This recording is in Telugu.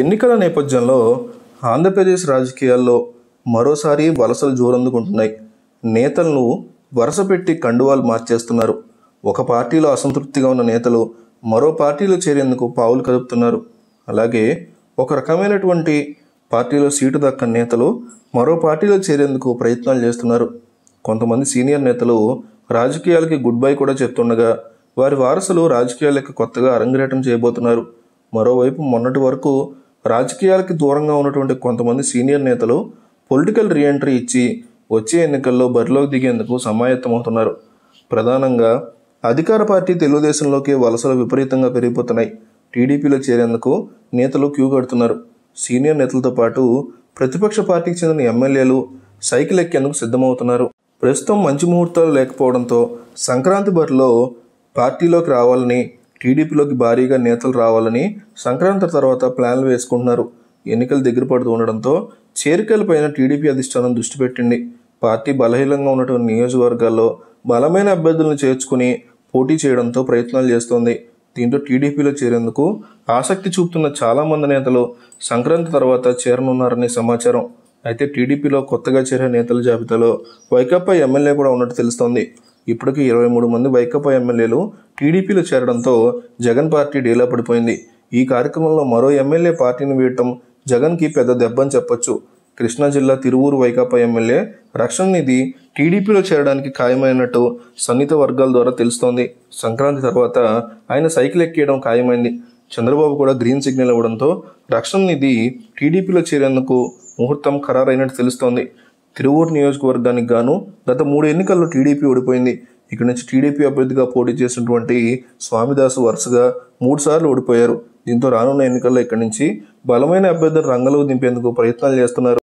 ఎన్నికల నేపథ్యంలో ఆంధ్రప్రదేశ్ రాజకీయాల్లో మరోసారి వలసలు జోరందుకుంటున్నాయి. నేతలను వరసపెట్టి కండువాలు మార్చేస్తున్నారు. ఒక పార్టీలో అసంతృప్తిగా ఉన్న నేతలు మరో పార్టీలో చేరేందుకు పావులు కదుపుతున్నారు. అలాగే ఒక రకమైనటువంటి పార్టీలో సీటు దక్కని నేతలు మరో పార్టీలో చేరేందుకు ప్రయత్నాలు చేస్తున్నారు. కొంతమంది సీనియర్ నేతలు రాజకీయాలకి గుడ్ బై కూడా చెప్తుండగా వారి వారసులు రాజకీయాలకు కొత్తగా అరంగేటం చేయబోతున్నారు. మరోవైపు మొన్నటి వరకు రాజకీయాలకి దూరంగా ఉన్నటువంటి కొంతమంది సీనియర్ నేతలు పొలిటికల్ రీఎంట్రీ ఇచ్చి వచ్చే ఎన్నికల్లో బరిలోకి దిగేందుకు సమాయత్తమవుతున్నారు. ప్రధానంగా అధికార పార్టీ తెలుగుదేశంలోకి వలసలు విపరీతంగా పెరిగిపోతున్నాయి. టీడీపీలో చేరేందుకు నేతలు క్యూ కడుతున్నారు. సీనియర్ నేతలతో పాటు ప్రతిపక్ష పార్టీకి చెందిన ఎమ్మెల్యేలు సైకిల్ ఎక్కేందుకు సిద్ధమవుతున్నారు. ప్రస్తుతం మంచి ముహూర్తాలు లేకపోవడంతో సంక్రాంతి బరిలో పార్టీలోకి రావాలని, టీడీపీలోకి భారీగా నేతలు రావాలని సంక్రాంతి తర్వాత ప్లాన్లు వేసుకుంటున్నారు. ఎన్నికలు దగ్గర పడుతూ ఉండడంతో చేరికలపైన టీడీపీ అధిష్టానం దృష్టి పెట్టింది. పార్టీ బలహీనంగా ఉన్నటువంటి నియోజకవర్గాల్లో బలమైన అభ్యర్థులను చేర్చుకుని పోటీ చేయడంతో ప్రయత్నాలు చేస్తోంది. దీంతో టీడీపీలో చేరేందుకు ఆసక్తి చూపుతున్న చాలామంది నేతలు సంక్రాంతి తర్వాత చేరనున్నారనే సమాచారం. అయితే టీడీపీలో కొత్తగా చేరే నేతల జాబితాలో వైకాపా ఎమ్మెల్యే కూడా ఉన్నట్టు తెలుస్తోంది. ఇప్పటికీ 23 మంది వైకాపా ఎమ్మెల్యేలు టీడీపీలో చేరడంతో జగన్ పార్టీ డీలా పడిపోయింది. ఈ కార్యక్రమంలో మరో ఎమ్మెల్యే పార్టీని వీడటం జగన్కి పెద్ద దెబ్బని చెప్పొచ్చు. కృష్ణా జిల్లా తిరువూరు వైకాపా ఎమ్మెల్యే రక్షణ నిధి టీడీపీలో చేరడానికి ఖాయమైనట్టు సన్నిహిత వర్గాల ద్వారా తెలుస్తోంది. సంక్రాంతి తర్వాత ఆయన సైకిల్ ఎక్కేయడం ఖాయమైంది. చంద్రబాబు కూడా గ్రీన్ సిగ్నల్ ఇవ్వడంతో రక్షణ నిధి టీడీపీలో చేరేందుకు ముహూర్తం ఖరారైనట్టు తెలుస్తోంది. తిరువూరు నియోజకవర్గానికి గాను గత 3 ఎన్నికల్లో టీడీపీ ఓడిపోయింది. ఇక్కడి నుంచి టీడీపీ అభ్యర్థిగా పోటీ చేసినటువంటి స్వామిదాసు వరుసగా 3 సార్లు ఓడిపోయారు. దీంతో రానున్న ఎన్నికల్లో ఇక్కడి నుంచి బలమైన అభ్యర్థులు రంగంలో దింపేందుకు ప్రయత్నాలు చేస్తున్నారు.